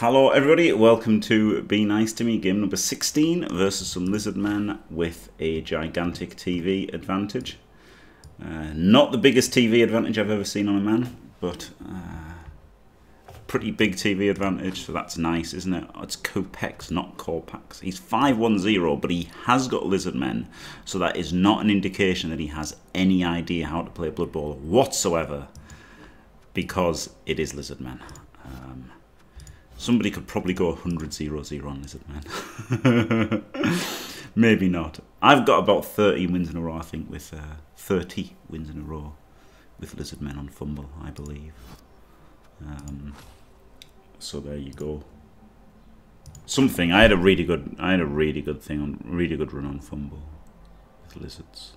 Hello everybody, welcome to Be Nice to Me, game number 16 versus some Lizardman with a gigantic TV advantage. Not the biggest TV advantage I've ever seen on a man, but pretty big TV advantage, so that's nice, isn't it? It's Kopex, not Kopax. He's 5-1-0, but he has got Lizardmen, so that is not an indication that he has any idea how to play Blood Bowl whatsoever, because it is Lizardman. Somebody could probably go 100-0-0 on Lizardman. Maybe not. I've got about 30 wins in a row, I think, with 30 wins in a row with Lizardmen on Fumble, I believe. So there you go. Something. I had a really good thing on, really good run on Fumble with Lizards.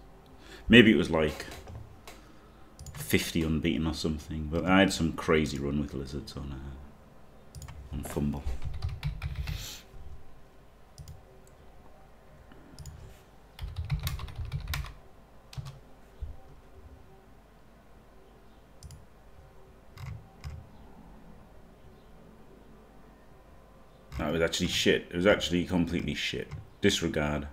Maybe it was like 50 unbeaten or something, but I had some crazy run with Lizards on. Fumble. That was actually shit. It was actually completely shit. Disregard.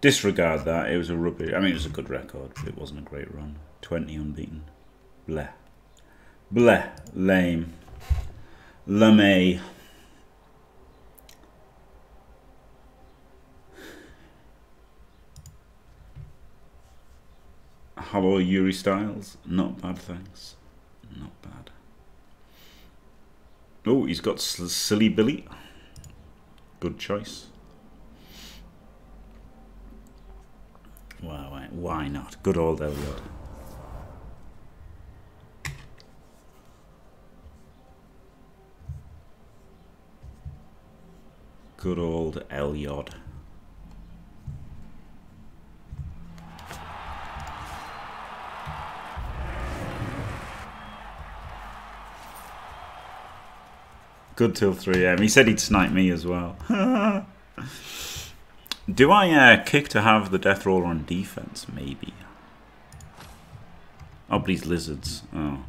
Disregard that. It was a rubbish. I mean, it was a good record, but it wasn't a great run. 20 unbeaten. Bleh. Bleh. Lame. Lame. Hello, Yuri Styles. Not bad, thanks. Not bad. Oh, he's got Silly Billy. Good choice. Why not? Good old Elliot. Good old Elliot. Good till 3 AM. He said he'd snipe me as well. Do I kick to have the Deathroller on defense? Maybe. Oh, but he's Lizards. Oh.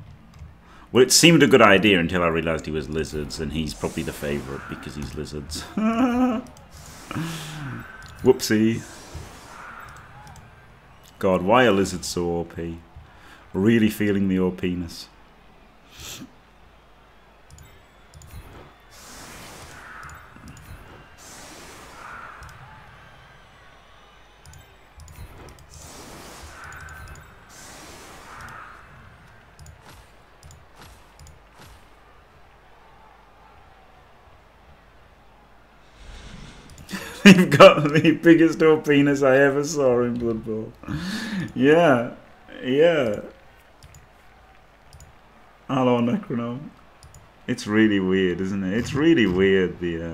Well, it seemed a good idea until I realised he was Lizards, and he's probably the favourite because he's Lizards. Whoopsie. God, why are Lizards so OP? Really feeling the OPness. You've got the biggest old penis I ever saw in Blood Bowl. Yeah, yeah. Hello, Necronome. It's really weird, isn't it? It's really weird, the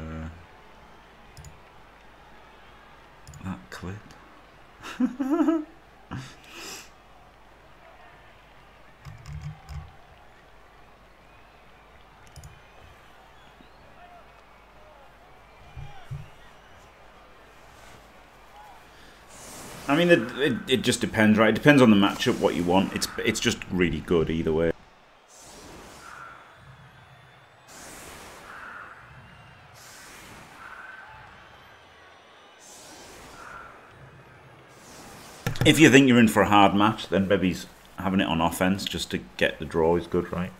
that clip. I mean, it just depends, right? It depends on the matchup, what you want. It's just really good either way. If you think you're in for a hard match, then maybe having it on offense just to get the draw is good, right?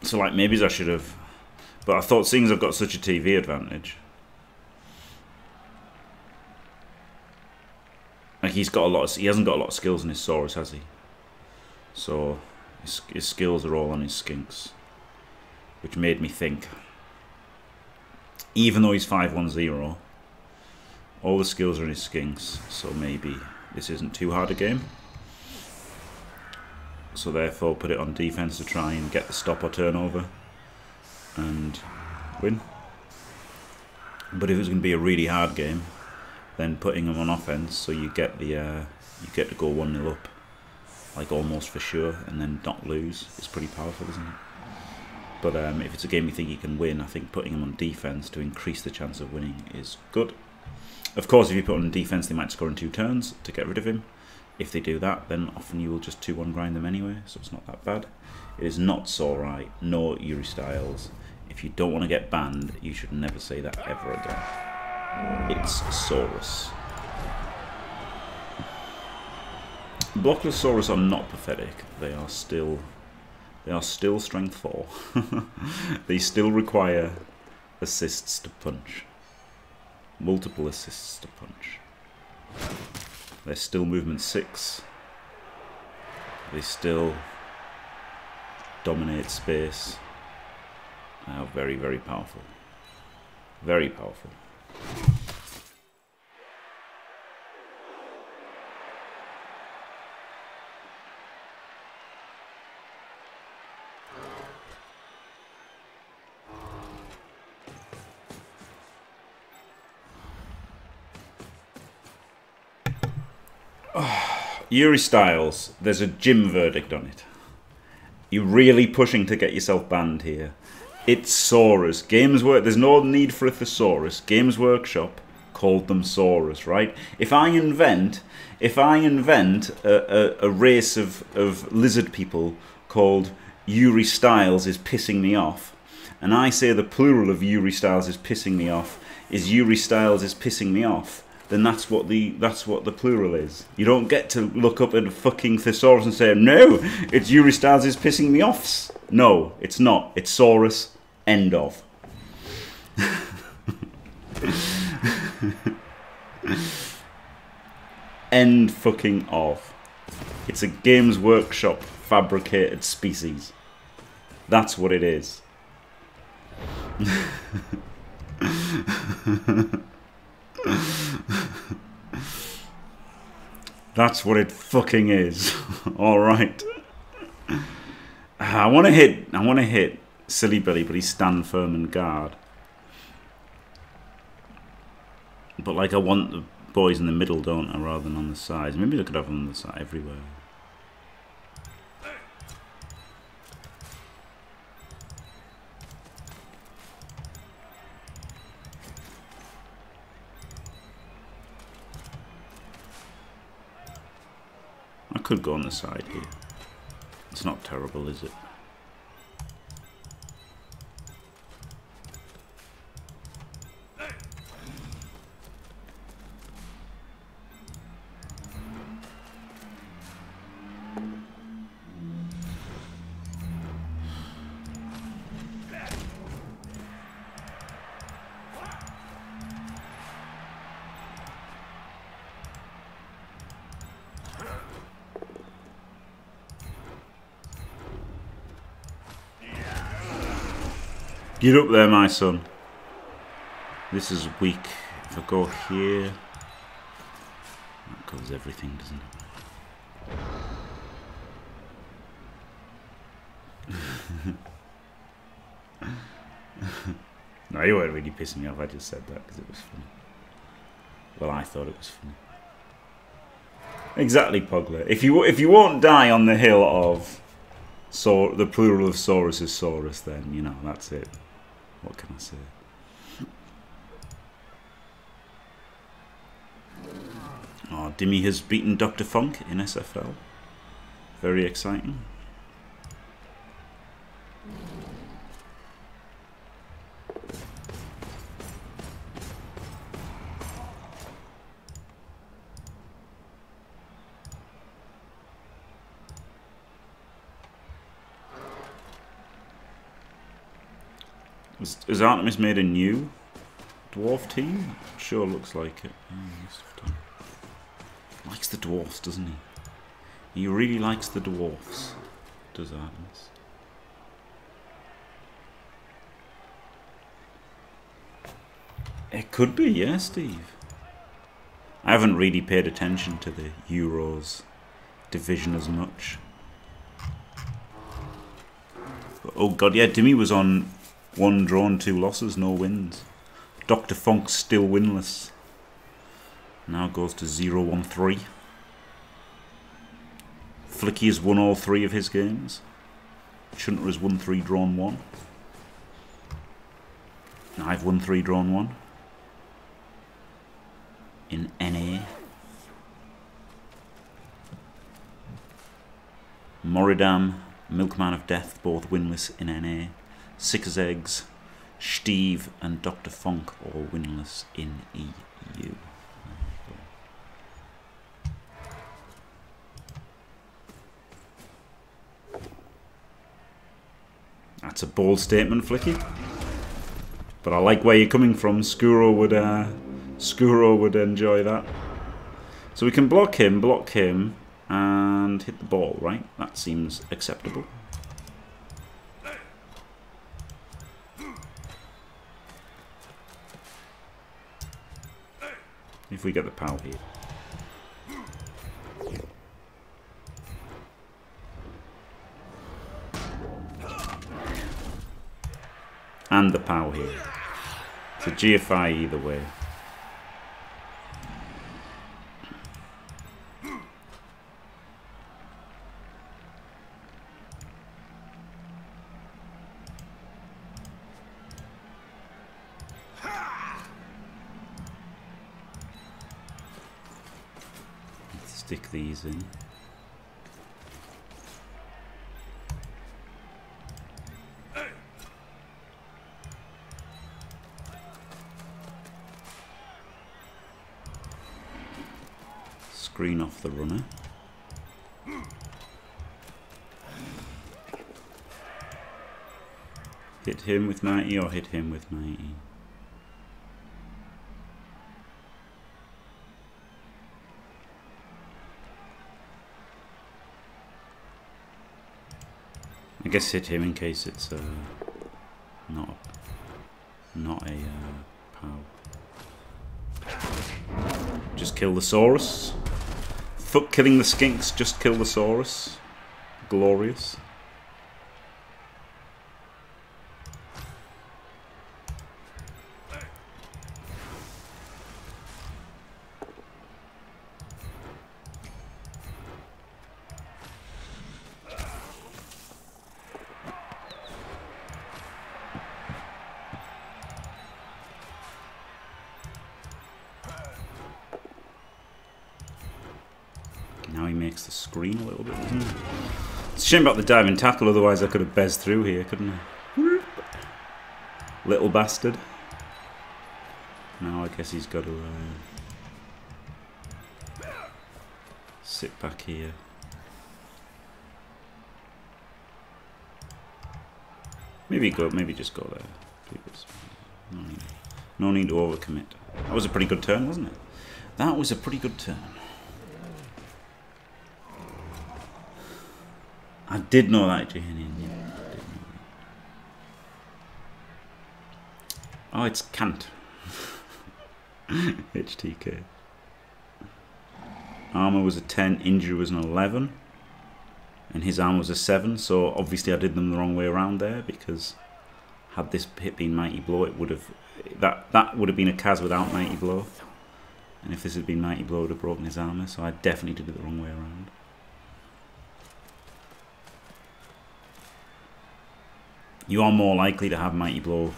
So, like, maybe I should have... But I thought, seeing as I've got such a TV advantage... Like, he's got a lot of, he hasn't got a lot of skills in his Saurus, has he? So his skills are all on his skinks, which made me think. Even though he's 5-1-0, all the skills are in his skinks, so maybe this isn't too hard a game. So therefore, put it on defense to try and get the stop or turnover and win. But if it was going to be a really hard game, then putting them on offense so you get the you get to go 1-0 up, like almost for sure, and then not lose. It's pretty powerful, isn't it? But if it's a game you think you can win, I think putting them on defense to increase the chance of winning is good. Of course, if you put them on defense, they might score in 2 turns to get rid of him. If they do that, then often you will just 2-1 grind them anyway, so it's not that bad. It is not Saurus, nor Yuri Styles. If you don't want to get banned, you should never say that ever again. It's Saurus. Blockless Saurus are not pathetic. They are still strength 4. They still require assists to punch. Multiple assists to punch. They're still movement 6. They still dominate space. They are very, very powerful. Very powerful. Yuri Styles, there's a gym verdict on it. You're really pushing to get yourself banned here. It's Saurus. Games Workshop, there's no need for a thesaurus. Games Workshop called them Saurus, right? If I invent a race of lizard people called Yuri Styles is pissing me off, and I say the plural of Yuri Styles is pissing me off is Yuri Styles is pissing me off, then that's what the plural is. You don't get to look up at a fucking thesaurus and say, no, it's Yuri Styles is pissing me offs. No, it's not. It's Saurus. End of. End fucking of. It's a Games Workshop fabricated species. That's what it is. That's what it fucking is. Alright. I wanna hit Silly Billy, but he stand firm and guard. But like I want the boys in the middle, don't I, rather than on the sides. Maybe I could have them on the side everywhere. I could go on the side here. It's not terrible, is it? Get up there, my son. This is weak. If I go here, that covers everything, doesn't it? No, you weren't really pissing me off. I just said that because it was funny. Well, I thought it was funny. Exactly, Pogler. If you won't die on the hill of, so the plural of Saurus is Saurus, then you know that's it. What can I say? Oh, Dimmy has beaten Dr. Funk in SFL. Very exciting. Has Artemis made a new Dwarf team? Sure looks like it. Oh, likes the Dwarfs, doesn't he? He really likes the Dwarfs, does Artemis. It could be, yeah, Steve. I haven't really paid attention to the Euros division as much. But, oh god, yeah, Dimmy was on 1 drawn, 2 losses, no wins. Dr. Funk's still winless. Now goes to 0-1-3. Flicky has won all 3 of his games. Chunter has won 3, drawn 1. And I've won 3, drawn 1. In NA. Moradan, Milkman of Death, both winless in NA, Sick as Eggs, Steve and Dr. Funk, all winless in EU. That's a bold statement, Flicky. But I like where you're coming from. Scuro would enjoy that. So we can block him, and hit the ball, right? That seems acceptable. If we get the pal here. And the POW here. So GFI either way. Let's stick these in. Green off the runner. Hit him with 90 or hit him with 90. I guess hit him in case it's not a POW. Just kill the Saurus. Fuck killing the skinks, just kill the Saurus. Glorious. Shame about the dive and tackle, otherwise I could have bezzed through here, couldn't I? Little bastard. Now I guess he's got to sit back here. Maybe go, maybe just go there. No need to overcommit. That was a pretty good turn, wasn't it? That was a pretty good turn. I did know that, Jahanian. Yeah, oh, it's Kant. HTK. Armour was a 10, injury was an 11. And his arm was a 7, so obviously I did them the wrong way around there, because had this hit been Mighty Blow, it would have... That would have been a Kaz without Mighty Blow. And if this had been Mighty Blow, it would have broken his armour, so I definitely did it the wrong way around. You are more likely to have Mighty Blow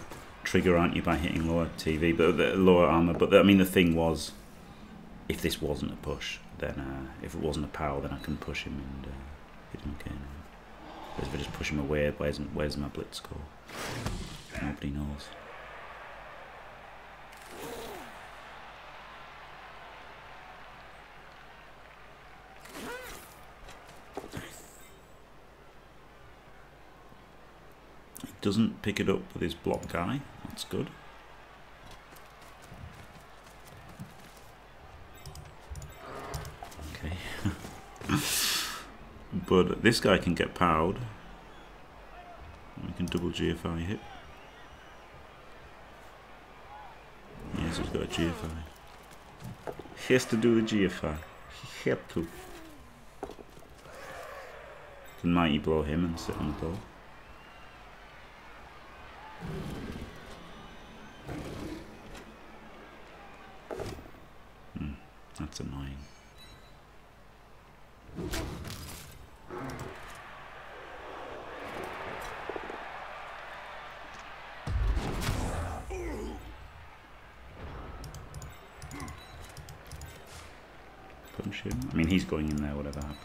trigger, aren't you, by hitting lower TV, but the lower armor. But the, I mean, the thing was, if this wasn't a push, then if it wasn't a POW, then I can push him and hit him again. Because if I just push him away, where's my blitz score? Nobody knows. Doesn't pick it up with his block guy. That's good. Okay. But this guy can get POW'd. We can double GFI hit. Yes, he's got a GFI. He has to do the GFI. He had to. Can Mighty Blow him and sit on the ball. That's annoying. Punch him. I mean, he's going in there, whatever happens.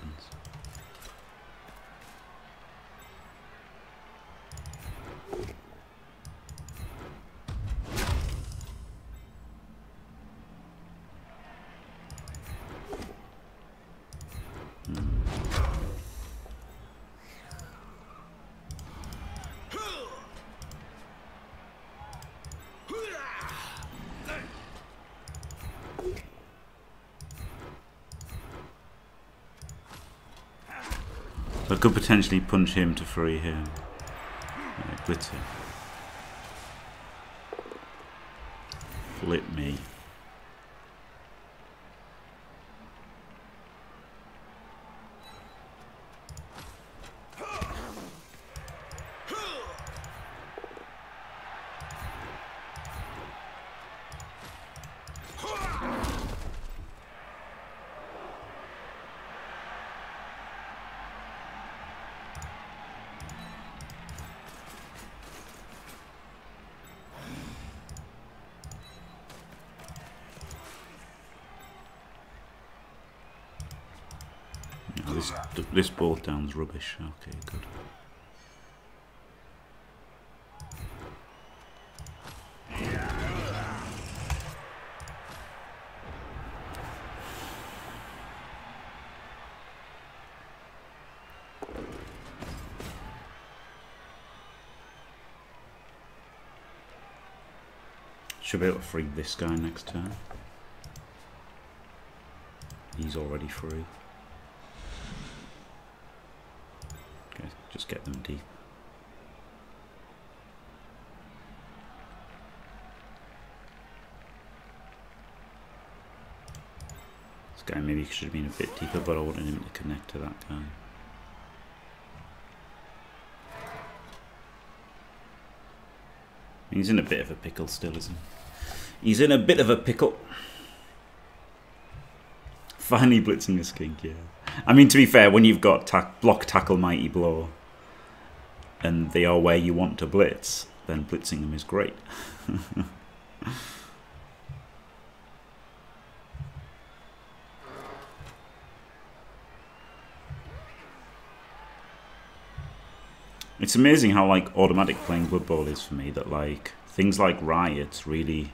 could potentially punch him to free him. Right, glitter. Flip me. This board down's rubbish. Okay, good. Should be able to free this guy next turn. He's already free. Just get them deep. This guy maybe should have been a bit deeper, but I wanted him to connect to that guy. He's in a bit of a pickle still, isn't he? He's in a bit of a pickle. Finally blitzing a skink, yeah. I mean, to be fair, when you've got block, tackle, mighty blow, and they are where you want to blitz, then blitzing them is great. It's amazing how, like, automatic playing Blood Bowl is for me, that, like, things like riots really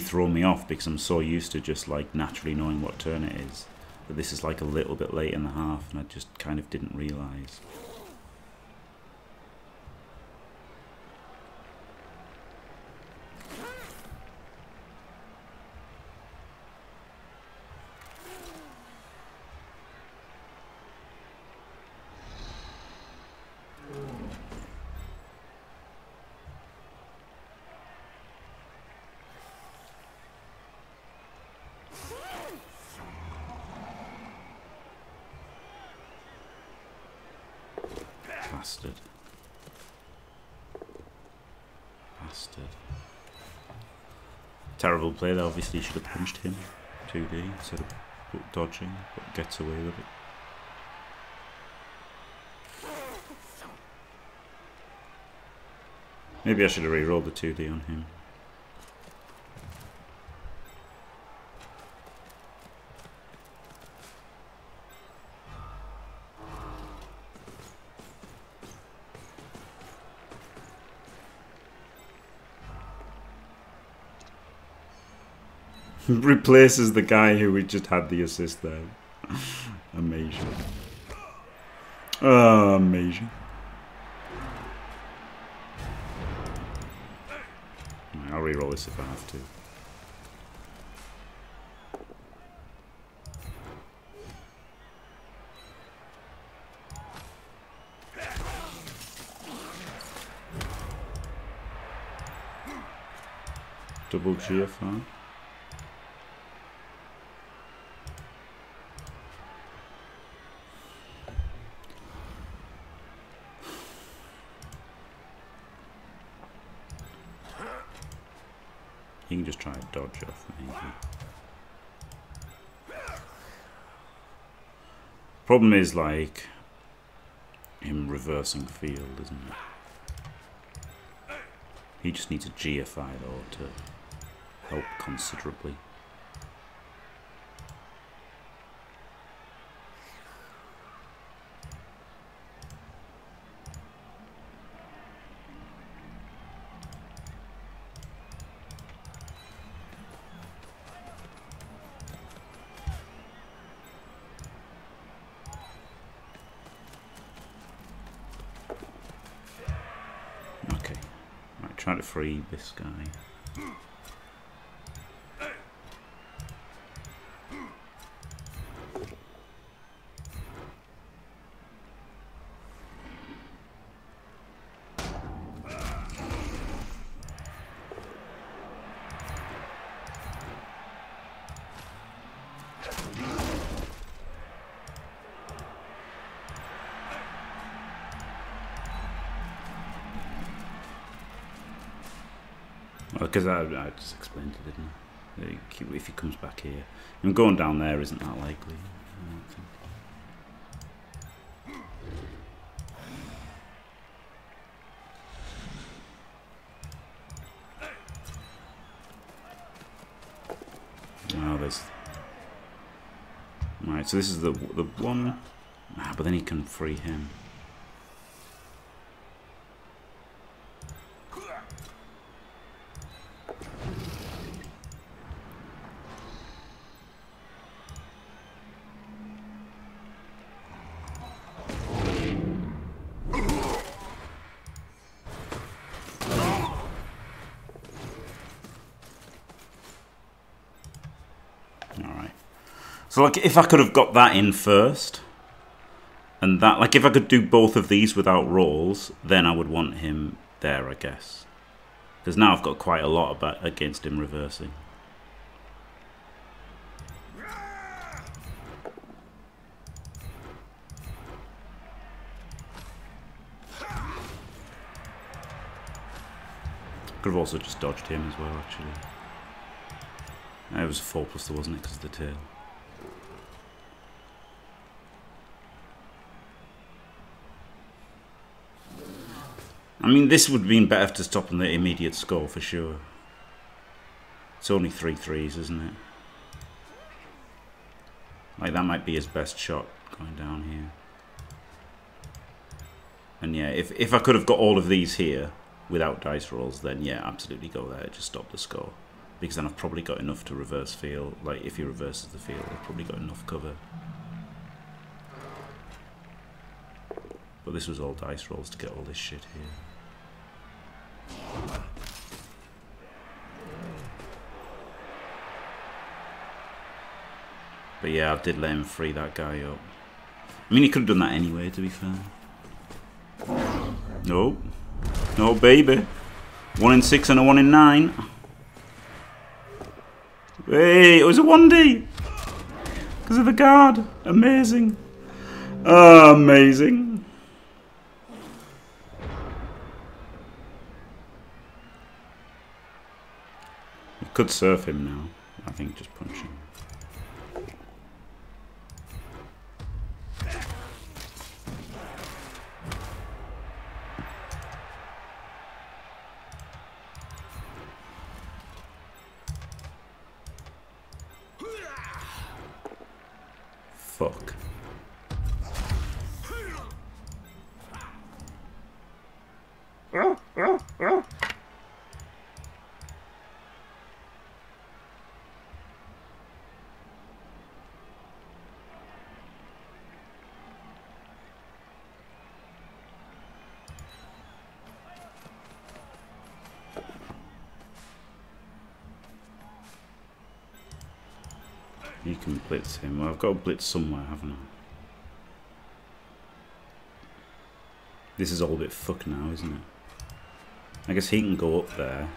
throw me off because I'm so used to just, like, naturally knowing what turn it is. But this is like a little bit late in the half, and I just kind of didn't realise. Bastard. Terrible play there, obviously should have punched him 2D instead of dodging, but gets away with it. Maybe I should have re-rolled the 2D on him. Replaces the guy who we just had the assist there. Amazing. Oh, amazing. I'll reroll this if I have to. Double GFR. You can just try and dodge off, maybe. Problem is, like, him reversing field, isn't it? He just needs a GFI, though, to help considerably. Try to free this guy. Because I just explained it, didn't I? If he comes back here. And going down there isn't that likely, I don't think. Oh, there's... Right, so this is the one... Ah, but then he can free him. So, like, if I could have got that in first, and that, like, if I could do both of these without rolls, then I would want him there, I guess. Because now I've got quite a lot about against him reversing. Could have also just dodged him as well, actually. It was a 4 plus, though, wasn't it? Because of the tail. I mean, this would have been better to stop on the immediate score, for sure. It's only 3 threes, isn't it? Like, that might be his best shot, going down here. And yeah, if I could have got all of these here, without dice rolls, then yeah, absolutely go there, just stop the score. Because then I've probably got enough to reverse field. Like, if he reverses the field, I've probably got enough cover. But this was all dice rolls to get all this shit here. But yeah, I did let him free that guy up. I mean, he could have done that anyway, to be fair. No. No, baby. 1 in 6 and a 1 in 9. Hey, it was a 1D! Because of the guard. Amazing. Oh, amazing. We could surf him now. I think just punch him. Fuck. You can blitz him. Well, I've got to blitz somewhere, haven't I? This is all a bit fucked now, isn't it? I guess he can go up there.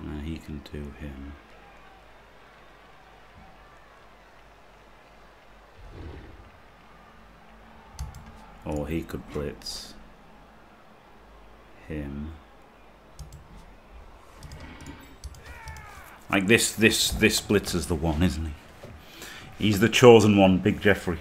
And he can do him. Or he could blitz him. Like this blitzer's the one, isn't he? He's the chosen one, Big Jeffrey.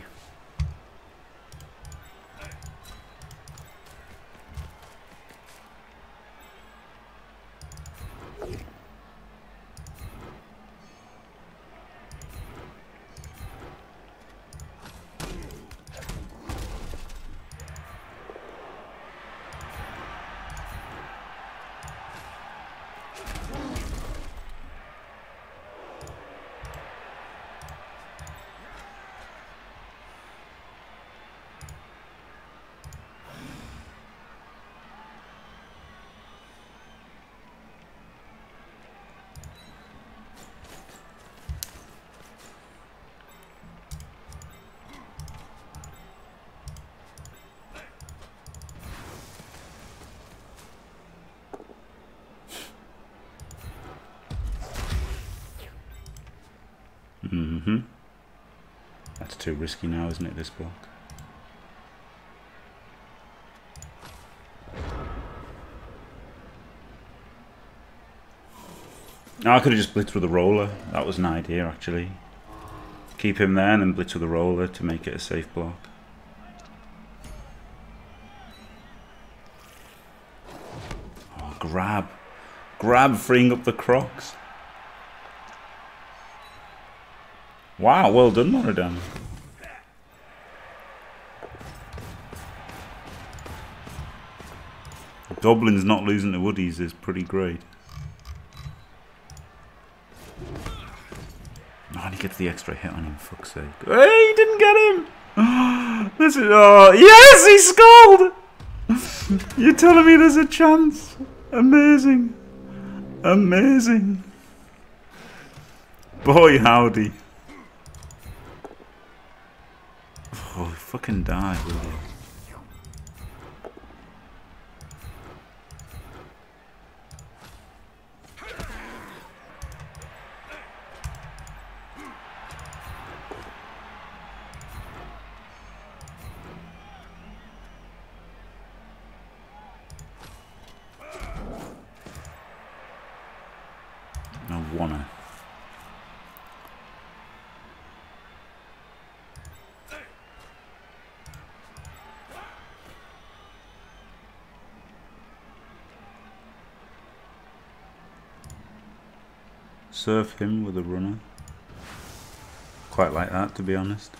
That's too risky now, isn't it, this block? Oh, I could have just blitzed with the roller. That was an idea, actually. Keep him there and then blitz with the roller to make it a safe block. Oh, grab. Grab, freeing up the Crocs. Wow, well done, Moradan. Goblins not losing to Woodies is pretty great. Oh, and he gets the extra hit on him, fuck's sake. Hey, he didn't get him! This is, oh, yes, he scored! You're telling me there's a chance? Amazing. Amazing. Boy, howdy. Oh, fucking die, will you? Surf him with a runner. Quite like that, to be honest.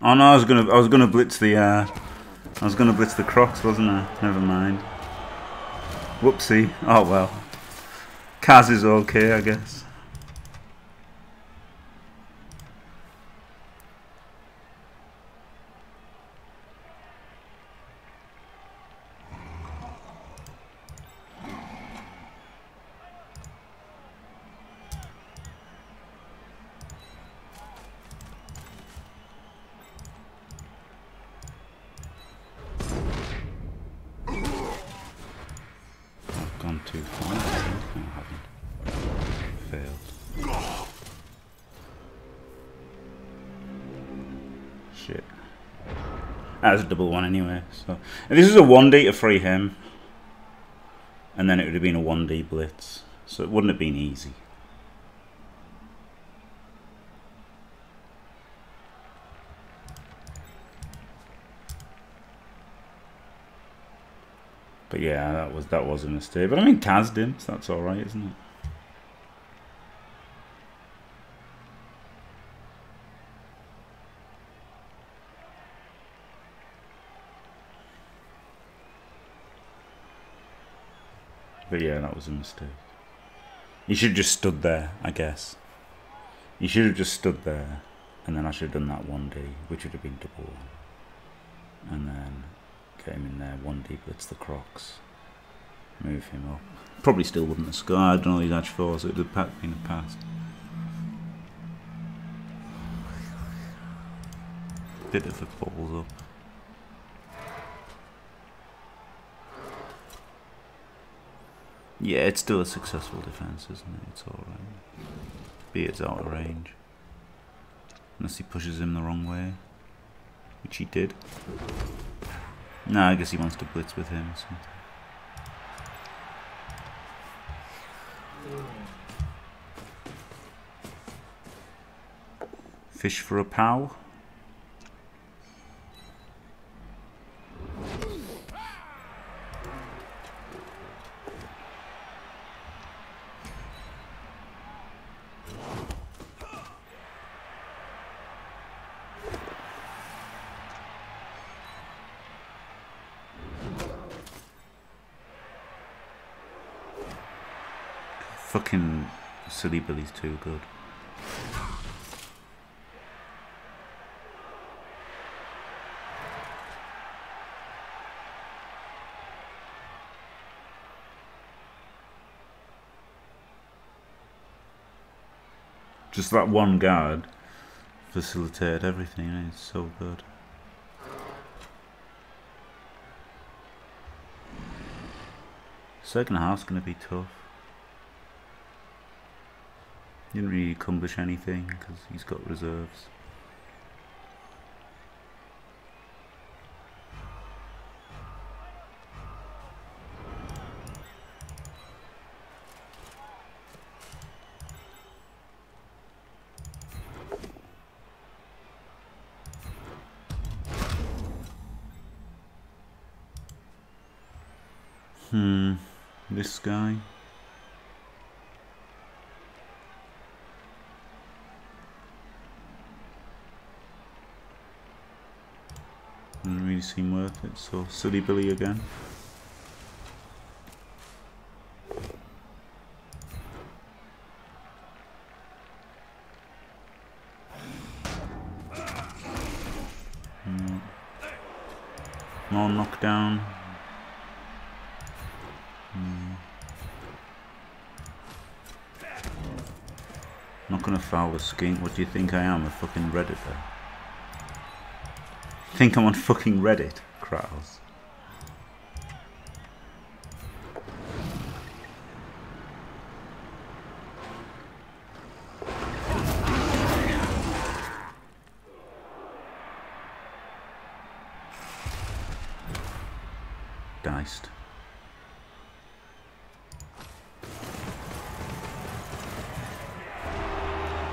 Oh no, I was gonna blitz the Crocs, wasn't I? Never mind. Whoopsie. Oh well. Kaz is okay, I guess. That was a double one anyway, so and this is a 1D to free him, and then it would have been a 1D blitz, so it wouldn't have been easy. But yeah, that was a mistake. But I mean, Kaz didn't, so that's all right, isn't it? But yeah, that was a mistake. You should have just stood there, I guess. You should have just stood there, and then I should have done that 1D, which would have been double one. And then came in there, 1D blitz the Crocs. Move him up. Probably still wouldn't have scored. I don't know these edge fours, it would have been a pass. Bit of the balls up. Yeah, it's still a successful defense, isn't it? It's alright. Beard's out of range. Unless he pushes him the wrong way. Which he did. No, I guess he wants to blitz with him or something. Fish for a pow. Fucking Silly Billy's too good. Just that one guard facilitated everything, it's so good. Second half's gonna be tough. Didn't really accomplish anything because he's got reserves. This guy. Doesn't really seem worth it, so Silly Billy again. More knockdown. Not gonna foul the skink. What do you think I am, a fucking Redditor? Think I'm on fucking Reddit, Kratos. Diced.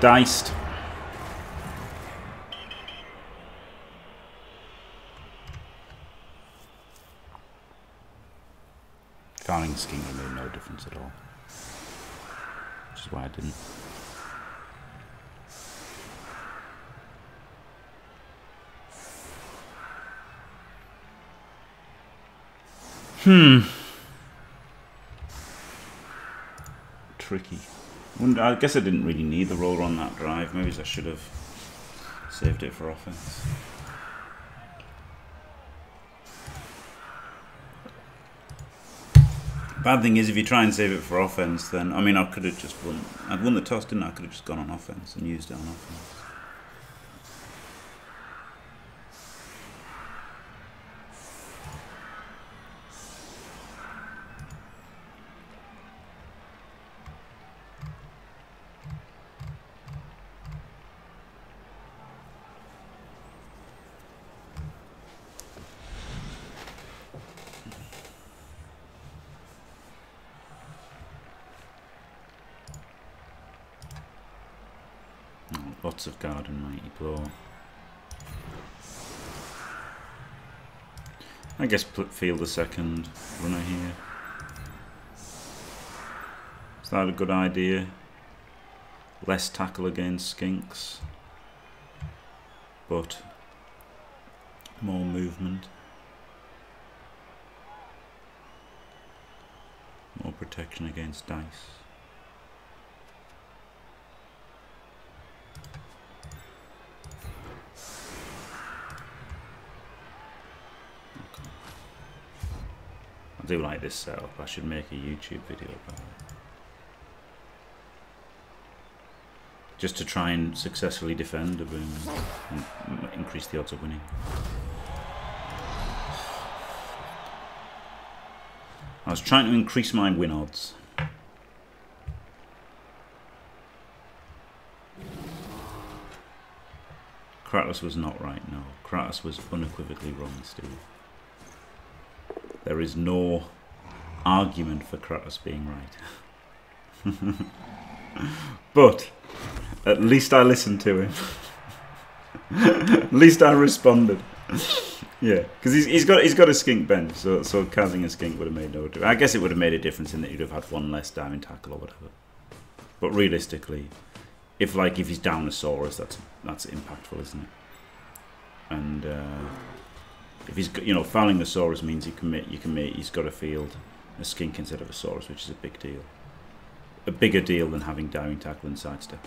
Diced. Fouling scheme made no difference at all, which is why I didn't. Tricky. I guess I didn't really need the roller on that drive. Maybe I should have saved it for offense. Bad thing is, if you try and save it for offense, then I mean, I could have just won. I'd won the toss, didn't I? I could have just gone on offense and used it on offense. Lots of guard and mighty blow. I guess field a second runner here. Is that a good idea? Less tackle against skinks, but more movement, more protection against dice. I do like this setup. I should make a YouTube video about it, just to try and successfully defend a boom and increase the odds of winning. I was trying to increase my win odds. Kratos was not right, no. Kratos was unequivocally wrong, Steve. There is no argument for Kratos being right. But at least I listened to him. At least I responded. Yeah, because he's got a skink bench, so casting a skink would have made no difference. I guess it would have made a difference in that you'd have had one less diamond tackle or whatever. But realistically, if he's down a Saurus, that's impactful, isn't it? And if he's, you know, fouling the Saurus means he's got to field a skink instead of a Saurus, which is a big deal. A bigger deal than having diving tackle and sidestep.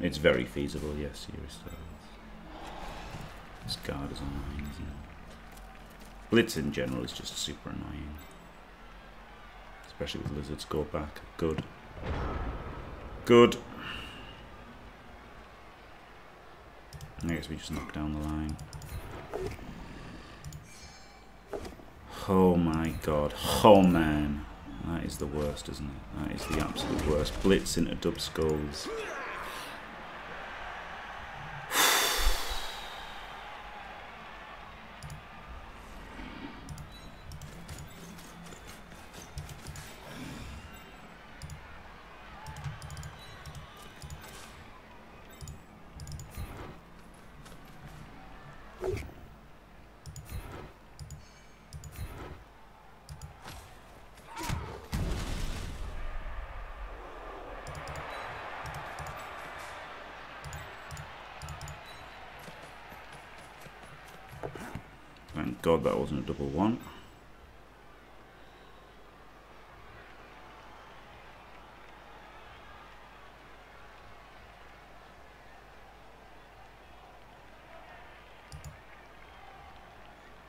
It's very feasible, yes, Yuri Styles. This guard is annoying, isn't it? Blitz in general is just super annoying. Especially with lizards. Go back. Good. Good. I guess we just knock down the line. Oh my god. Oh man. That is the worst, isn't it? That is the absolute worst. Blitz into dub skulls. God, that wasn't a double one.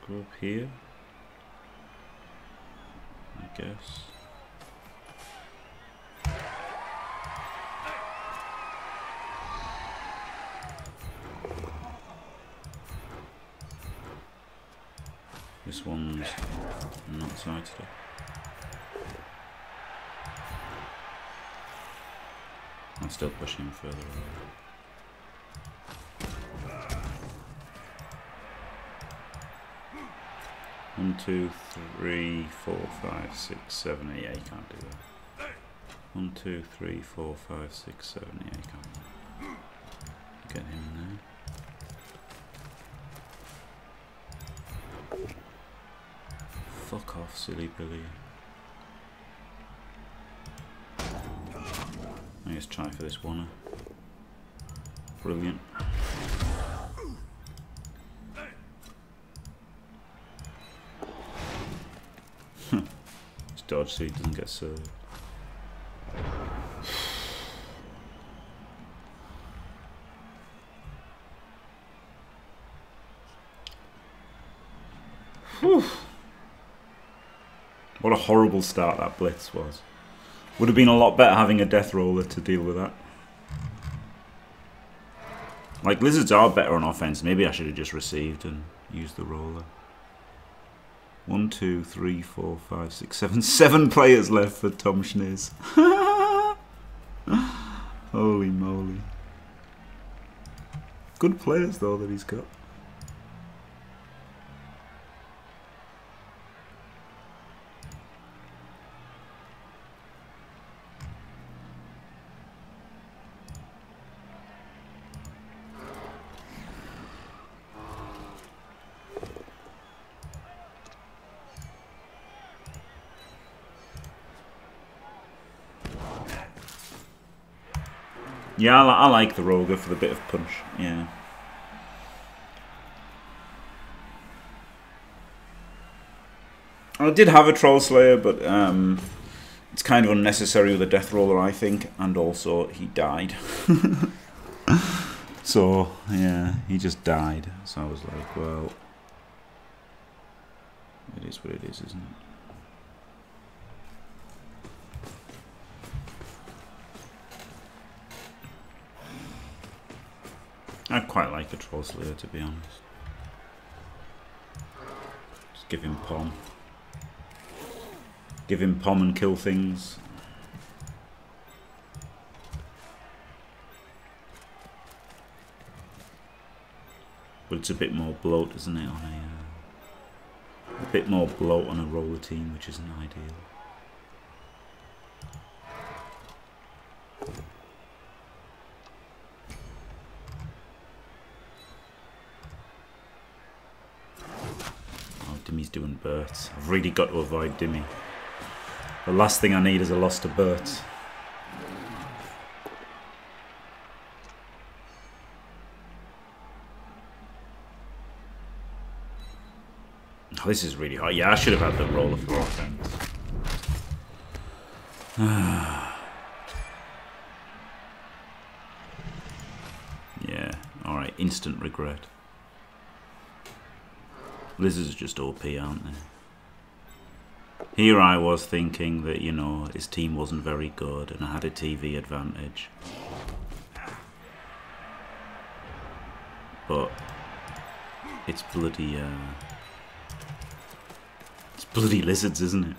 Go up here, I guess. This one's not sighted. I'm still pushing further away. One, two, three, four, five, six, seven, eight. I can't do that. One, two, three, four, five, six, seven, eight. I can't. Get him in there. Fuck off, Silly Billy. Let's try for this one. Brilliant. Dodge so he doesn't get served. Whew. What a horrible start that blitz was. Would have been a lot better having a death roller to deal with that. Like, lizards are better on offense. Maybe I should have just received and used the roller. 1, 2, 3, 4, 5, 6, 7. 7 players left for Tom Schneez. Holy moly. Good players, though, that he's got. Yeah, I like the Roger for the bit of punch, yeah. I did have a Troll Slayer, but it's kind of unnecessary with a Death Roller, I think, and also he died. So, yeah, he just died. So I was like, well, it is what it is, isn't it? I quite like the Troll Slayer, to be honest. Just give him pom. Give him pom and kill things. But it's a bit more bloat, isn't it, on a bit more bloat on a roller team, which isn't ideal. Dimmy's doing Bert. I've really got to avoid Dimmy. The last thing I need is a loss to Bert. Oh, this is really hard. Yeah, I should have had the roller for offense. Yeah, alright, instant regret. Lizards are just OP, aren't they? Here I was thinking that, you know, his team wasn't very good and I had a TV advantage. But it's bloody lizards, isn't it?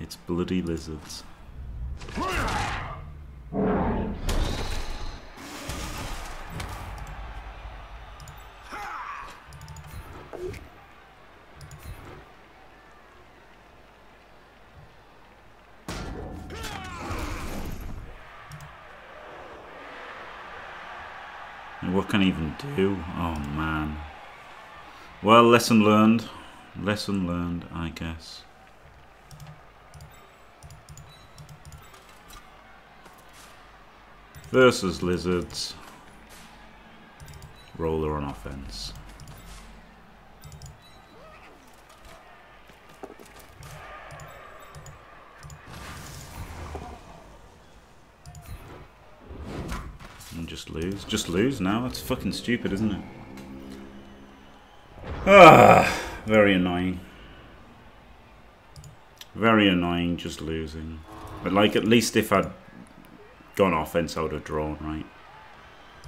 It's bloody lizards. Even do. Oh man. Well, lesson learned. Lesson learned, I guess. Versus lizards. roller on offense. And just lose now. That's fucking stupid, isn't it? Ah, very annoying. Very annoying, just losing. But like, at least if I'd gone offense, I would have drawn, right?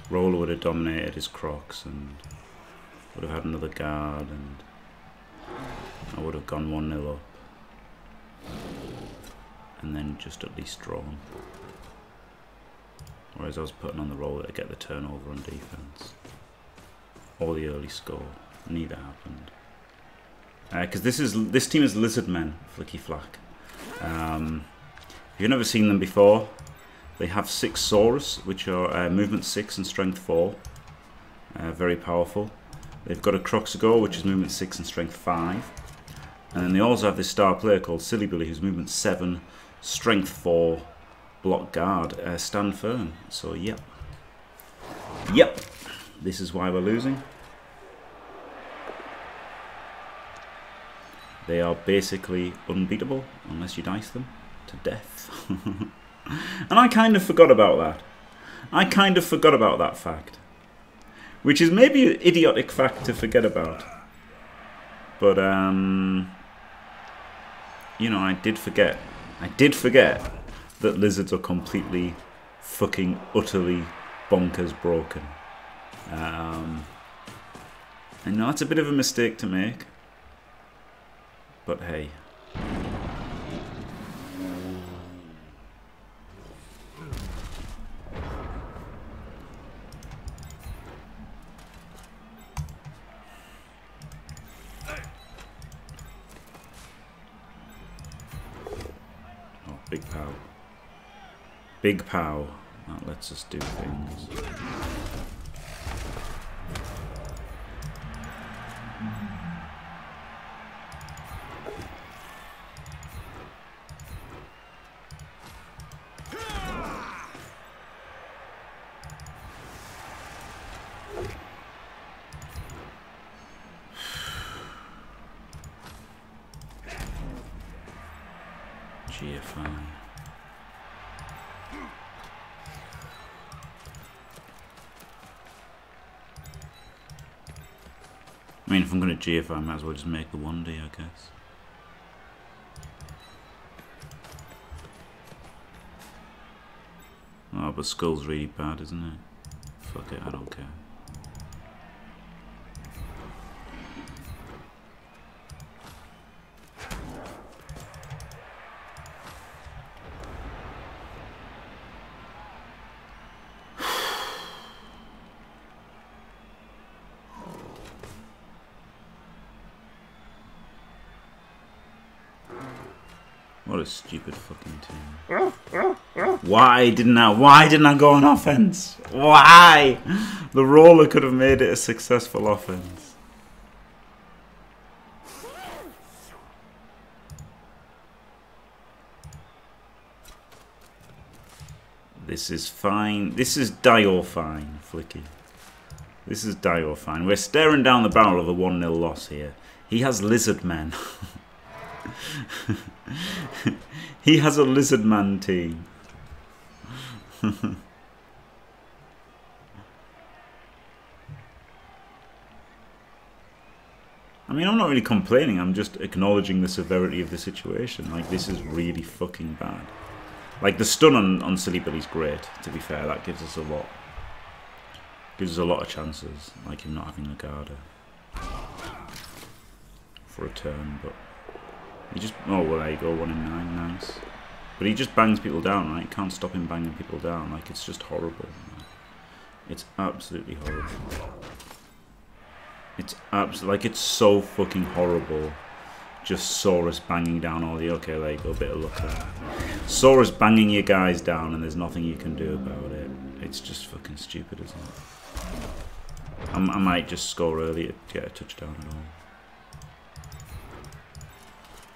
Roller would have dominated his Crocs and would have had another guard and I would have gone 1-0 up. And then just at least drawn. Whereas I was putting on the roller to get the turnover on defense. Or the early score. Neither happened. Because this team is Lizardman, Flicky Flack. If you've never seen them before, they have 6 Saurus, which are movement 6 and strength 4. Very powerful. They've got a Croxigore, which is movement 6 and strength 5. And then they also have this star player called Silly Billy, who's movement 7, strength 4, block guard, stand firm. So, yep. Yep. This is why we're losing. They are basically unbeatable, unless you dice them to death. And I kind of forgot about that. I kind of forgot about that fact. Which is maybe an idiotic fact to forget about. But, you know, I did forget. I did forget that lizards are completely fucking utterly bonkers broken. I know it's a bit of a mistake to make. But hey. Oh, big pow. Big pow. That lets us do things. If I'm going to GFI, I might as well just make the 1D, I guess. Oh, but Skull's really bad, isn't it? Fuck it, I don't care. Stupid fucking team. Why didn't I go on offense? Why? The roller could have made it a successful offense. This is fine. This is dire fine, Flicky. This is dire fine. We're staring down the barrel of a 1-0 loss here. He has Lizardman. He has a Lizardman team. I mean, I'm not really complaining, I'm just acknowledging the severity of the situation. Like, this is really fucking bad. Like, the stun on Silly Billy's great, to be fair. That gives us a lot. Gives us a lot of chances. Like, him not having a Garda for a turn, but... He just, oh well, there you go, 1 in 9, nice. But he just bangs people down, right? Can't stop him banging people down. Like, it's just horrible. It's absolutely horrible. It's absolutely, like, it's so fucking horrible. Just Saurus banging down all the, okay, there you go, bit of luck there. Saurus banging your guys down and there's nothing you can do about it. It's just fucking stupid, isn't it? I might just score early to get a touchdown at all.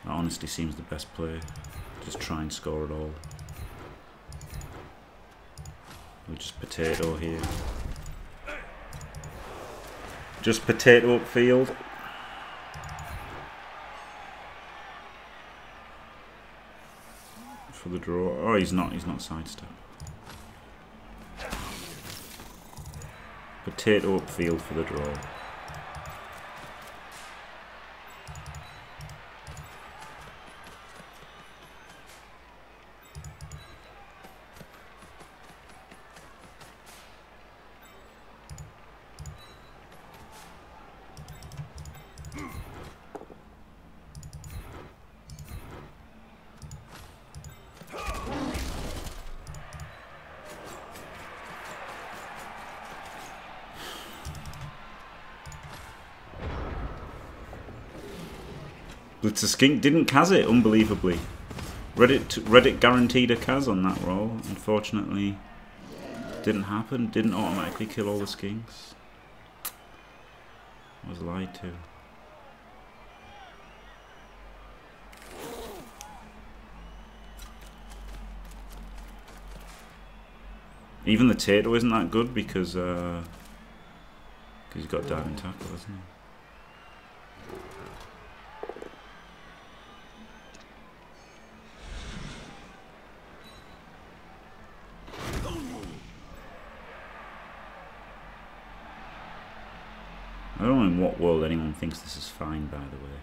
That honestly seems the best play. Just try and score it all. We just potato here. Just potato upfield. For the draw. Oh, he's not sidestep. Potato upfield for the draw. It's a skink. Didn't Kaz it, unbelievably. Reddit guaranteed a Kaz on that roll. Unfortunately, didn't happen. Didn't automatically kill all the skinks. I was lied to. Even the Tato isn't that good because he's got diving tackle, isn't he? World anyone thinks this is fine, by the way.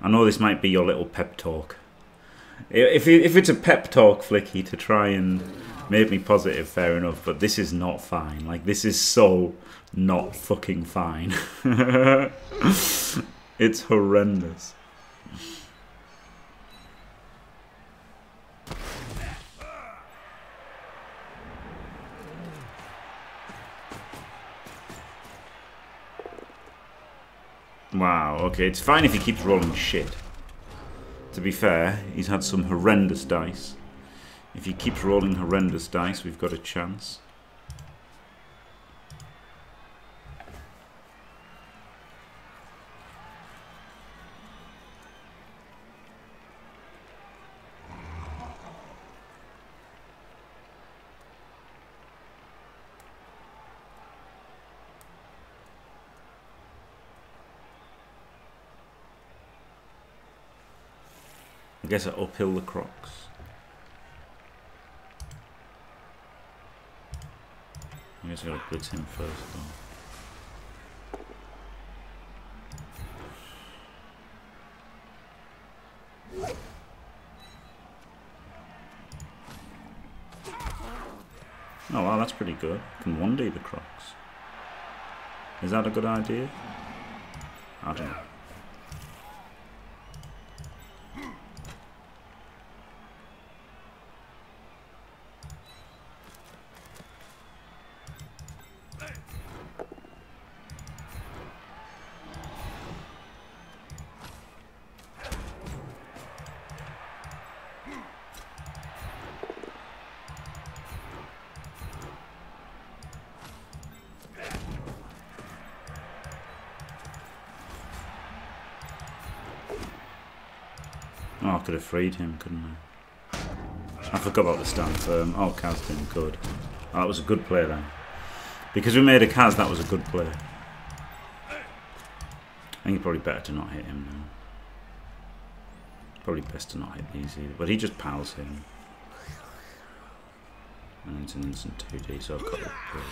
I know this might be your little pep talk. If it's a pep talk, Flicky, to try and make me positive, fair enough, but this is not fine. Like, this is so not fucking fine. It's horrendous. Wow, okay, it's fine if he keeps rolling shit. To be fair, he's had some horrendous dice. If he keeps rolling horrendous dice, we've got a chance. I guess I uphill the Crocs. I guess I gotta blitz him first though. Oh wow, that's pretty good. I can 1D the Crocs. Is that a good idea? I don't know. Could have freed him, couldn't I? I forgot about the stand firm. Oh, Kaz didn't. Good. Oh, that was a good play then. Because we made a Kaz, that was a good play. I think it's probably better to not hit him now. Probably best to not hit these either. But he just pals him. And it's an instant 2D, so I've got the play.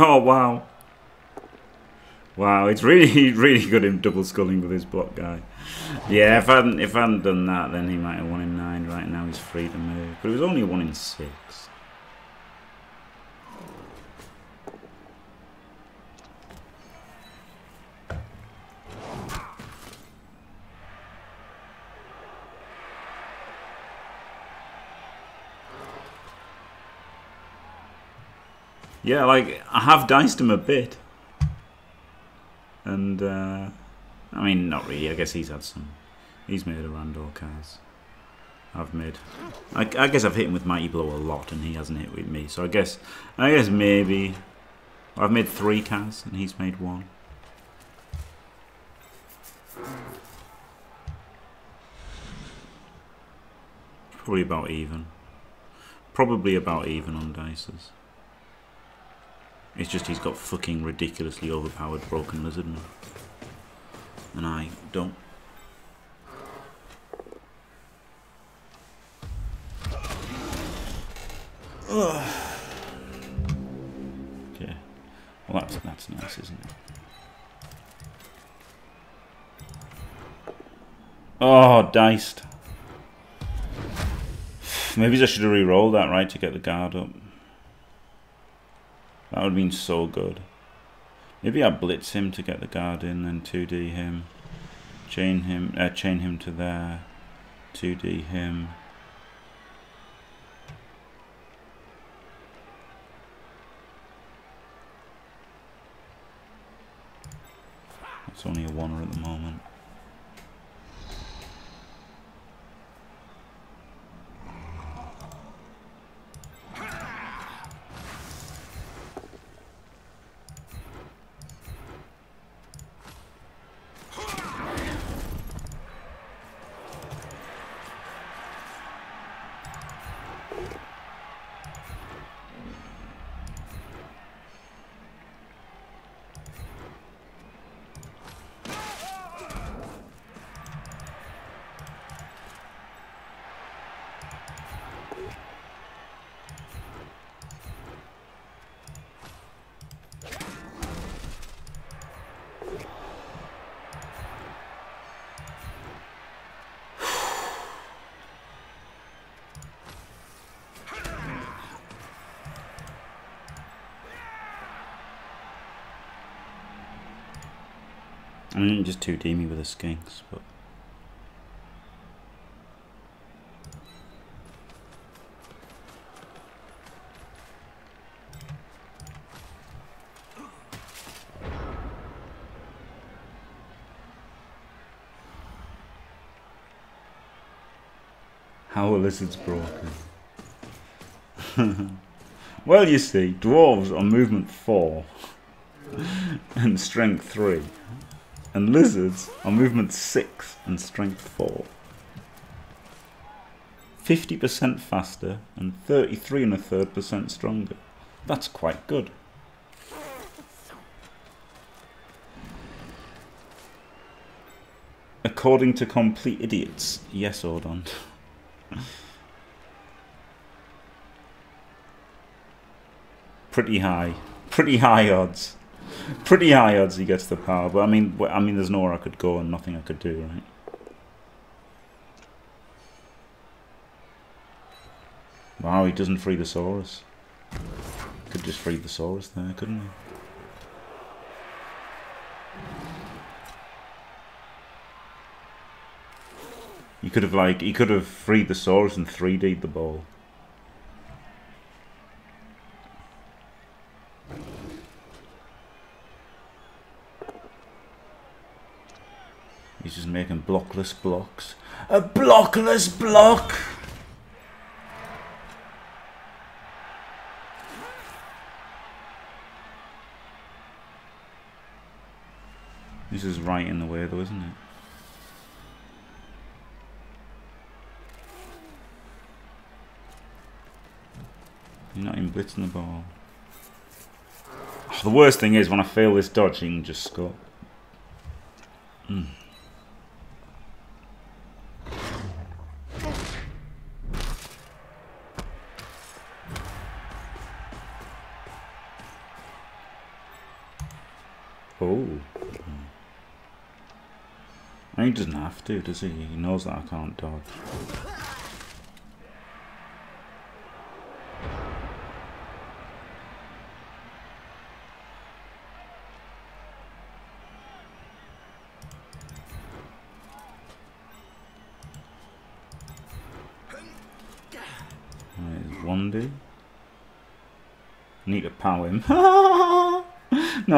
Oh wow. Wow, it's really good him double sculling with his block guy. Yeah, if I hadn't done that then he might have 1 in 9 right now, he's free to move. But it was only 1 in 6. Yeah, like, I have diced him a bit. And, I mean, not really. I guess he's had some. He's made around all cards. I've made. I guess I've hit him with Mighty Blow a lot, and he hasn't hit with me. So I guess maybe I've made 3 cards, and he's made 1. Probably about even. Probably about even on dices. It's just he's got fucking ridiculously overpowered Broken Lizardman. And I don't. Ugh. Okay. Well, that's nice, isn't it? Oh, diced. Maybe I should have re-rolled that, right, to get the guard up. That would have been so good. Maybe I blitz him to get the guard in, then 2D him, chain him to there, 2D him. It's only a 1er at the moment. I mean, just 2D me with the skinks, but how are lizards broken? Well, you see, dwarves are movement 4 and strength 3. And lizards are movement 6 and strength 4. 50% faster and 33 1/3% stronger. That's quite good. According to complete idiots. Yes, or don't. Pretty high. Pretty high odds. Pretty high odds he gets the power, but I mean, there's nowhere I could go and nothing I could do, right? Wow, he doesn't free the Saurus. Could just free the Saurus there, couldn't he? He could have freed the Saurus and 3D'd the ball. He's just making blockless blocks. A blockless block! This is right in the way though, isn't it? You're not even blitzing the ball. Oh, the worst thing is when I fail this dodge, he can just score. Mm. He doesn't have to, does he? He knows that I can't dodge. Right, 1D. Need to power him. No,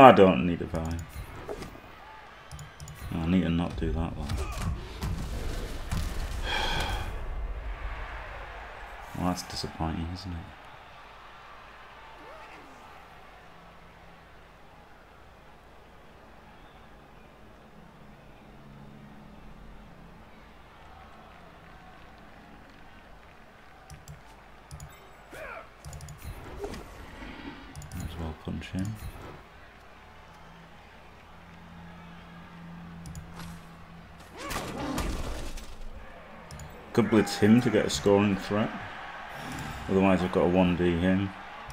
I don't need to power him. I need to not do that one. Well, that's disappointing, isn't it? Could blitz him to get a scoring threat. Otherwise, I've got a 1D him.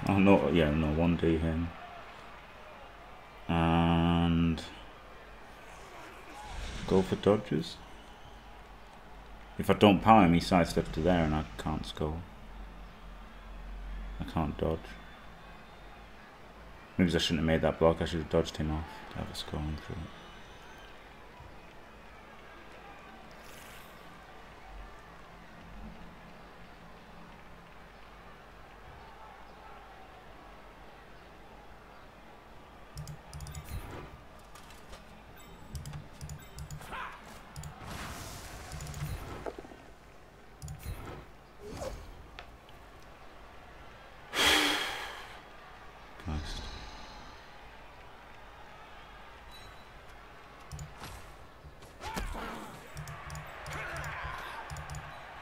Oh no, yeah, no 1D him. And go for dodges. If I don't power him, he sidesteps to there, and I can't score. I can't dodge. Maybe I shouldn't have made that block, I should have dodged him off to have a scoring through it. Nice.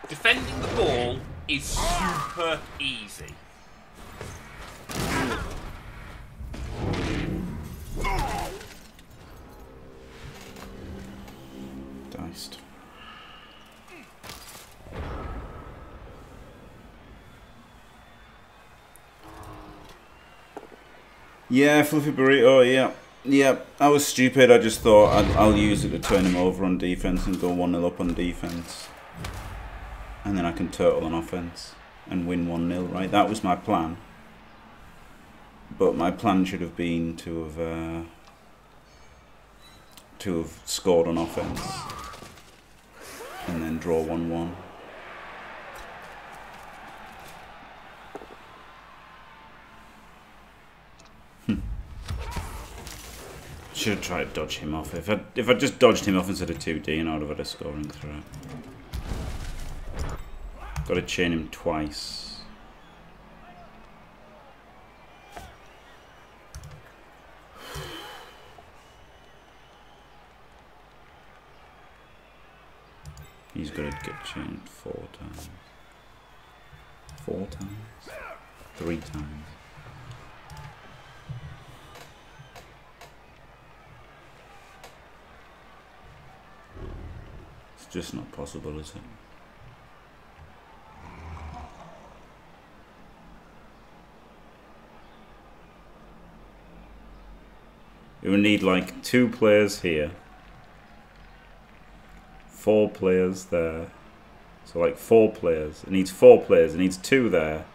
Defending the ball is super easy. Diced. Yeah, Fluffy Burrito, yeah. Yeah, I was stupid. I just thought I'll use it to turn him over on defense and go 1-0 up on defense. And then I can turtle on offense and win 1-0, right? That was my plan. But my plan should have been to have scored on offense and then draw 1-1. Should have tried to dodge him off. If I just dodged him off instead of 2D, and I would have had a scoring threat. Got to chain him twice. He's got to get chained 4 times. 4 times? 3 times. It's just not possible, is it? We would need like 2 players here, 4 players there, so like 4 players. It needs 4 players, it needs 2 there,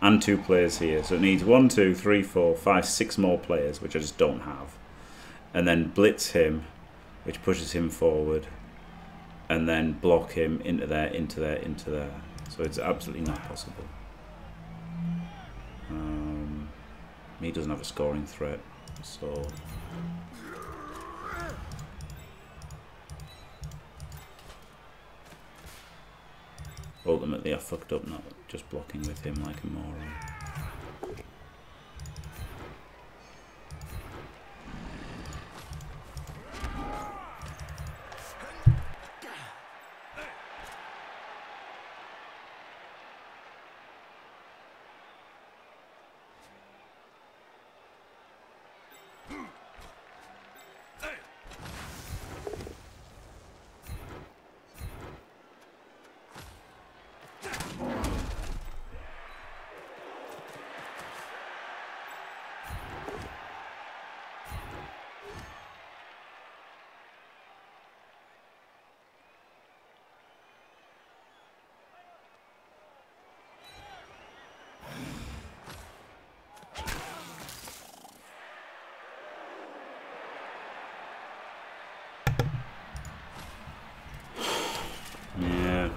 and 2 players here. So it needs 1, 2, 3, 4, 5, 6 more players, which I just don't have. And then blitz him, which pushes him forward, and then block him into there, into there, into there. So it's absolutely not possible. He doesn't have a scoring threat. So ultimately I fucked up not just blocking with him like a moron.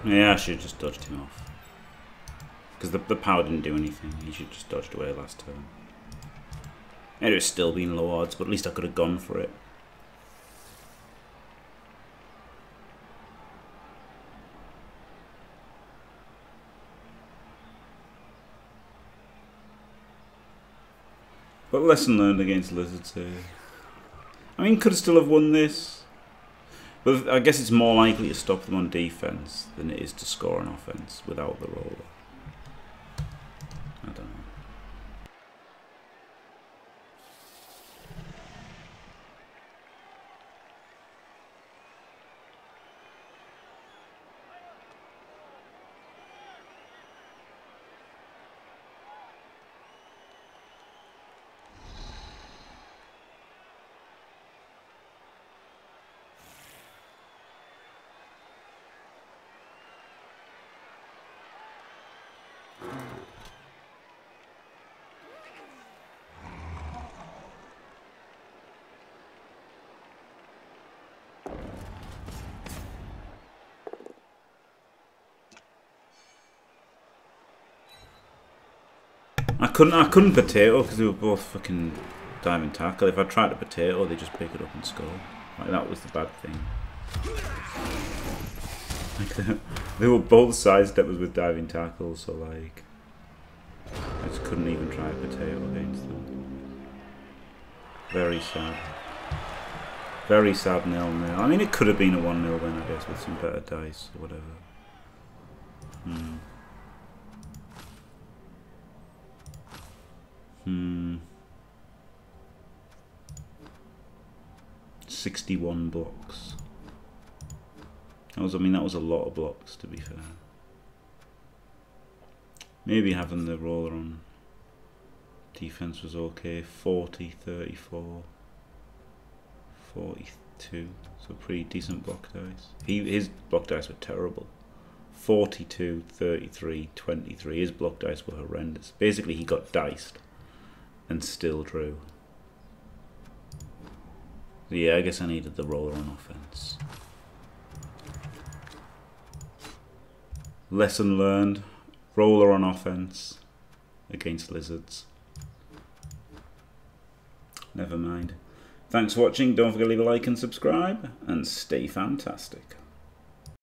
Yeah, I should have just dodged him off. Because the power didn't do anything. He should have just dodged away last turn. And it was still being low odds, but at least I could have gone for it. But lesson learned against Lizards here. I mean, could still have won this. But I guess it's more likely to stop them on defense than it is to score on offense without the roller. I don't know. I couldn't potato because they were both fucking diamond tackle. If I tried to potato, they just pick it up and score. Like, that was the bad thing. Like, they were both side steppers with diving tackles, so like I just couldn't even try potato against them. Very sad. Very sad 0-0. I mean, it could have been a 1-0 win, I guess, with some better dice or whatever. Hmm. Hmm. 61 blocks. That was, I mean, that was a lot of blocks, to be fair. Maybe having the roller on defense was okay. 40, 34, 42. So pretty decent block dice. His block dice were terrible. 42, 33, 23. His block dice were horrendous. Basically, he got diced. And still drew. Yeah, I guess I needed the roller on offense. Lesson learned. Roller on offense against Lizards. Never mind. Thanks for watching. Don't forget to leave a like and subscribe. And stay fantastic.